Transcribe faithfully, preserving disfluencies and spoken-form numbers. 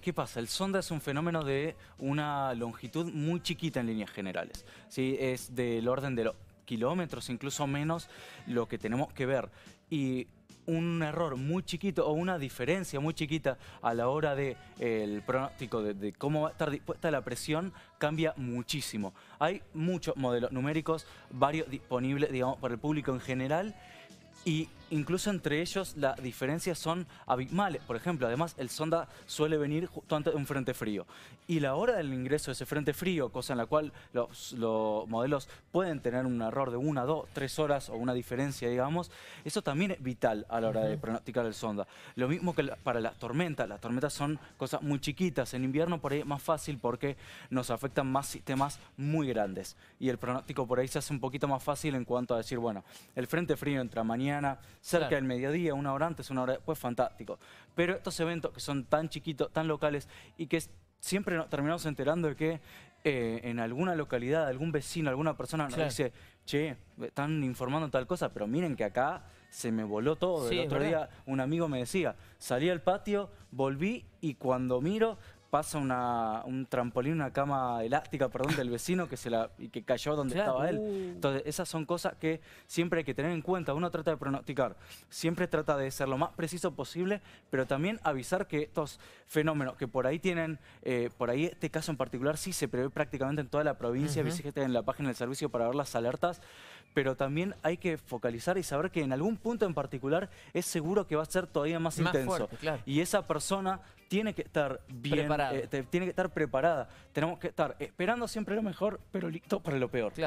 ¿Qué pasa? El Zonda es un fenómeno de una longitud muy chiquita en líneas generales, ¿sí? Es del orden de los kilómetros, incluso menos, lo que tenemos que ver. Y un error muy chiquito o una diferencia muy chiquita a la hora del eh, pronóstico de, de cómo va a estar dispuesta la presión cambia muchísimo. Hay muchos modelos numéricos, varios disponibles, digamos, para el público en general. Y incluso entre ellos las diferencias son abismales. Por ejemplo, además el Zonda suele venir justo antes de un frente frío. Y la hora del ingreso de ese frente frío, cosa en la cual los, los modelos pueden tener un error de una, dos, tres horas o una diferencia, digamos, eso también es vital a la hora de pronosticar el Zonda. Lo mismo que para las tormentas. Las tormentas son cosas muy chiquitas. En invierno por ahí es más fácil porque nos afectan más sistemas muy grandes. Y el pronóstico por ahí se hace un poquito más fácil en cuanto a decir, bueno, el frente frío entra mañana, cerca claro. del mediodía, una hora antes, una hora después, fantástico. Pero estos eventos que son tan chiquitos, tan locales y que siempre nos terminamos enterando de que eh, en alguna localidad, algún vecino, alguna persona nos claro. dice, che, están informando tal cosa, pero miren que acá se me voló todo. Sí, el otro ¿verdad? día un amigo me decía, salí al patio, volví y cuando miro pasa una, un trampolín, una cama elástica, perdón, del vecino que se la y que cayó donde claro. estaba él. Entonces, esas son cosas que siempre hay que tener en cuenta. Uno trata de pronosticar, siempre trata de ser lo más preciso posible, pero también avisar que estos fenómenos que por ahí tienen, eh, por ahí este caso en particular sí se prevé prácticamente en toda la provincia, uh-huh. visiten en la página del servicio para ver las alertas, pero también hay que focalizar y saber que en algún punto en particular es seguro que va a ser todavía más, más intenso. Fuerte, claro. Y esa persona tiene que estar bien, eh, te, tiene que estar preparada. Tenemos que estar esperando siempre lo mejor, pero listos para lo peor. Claro.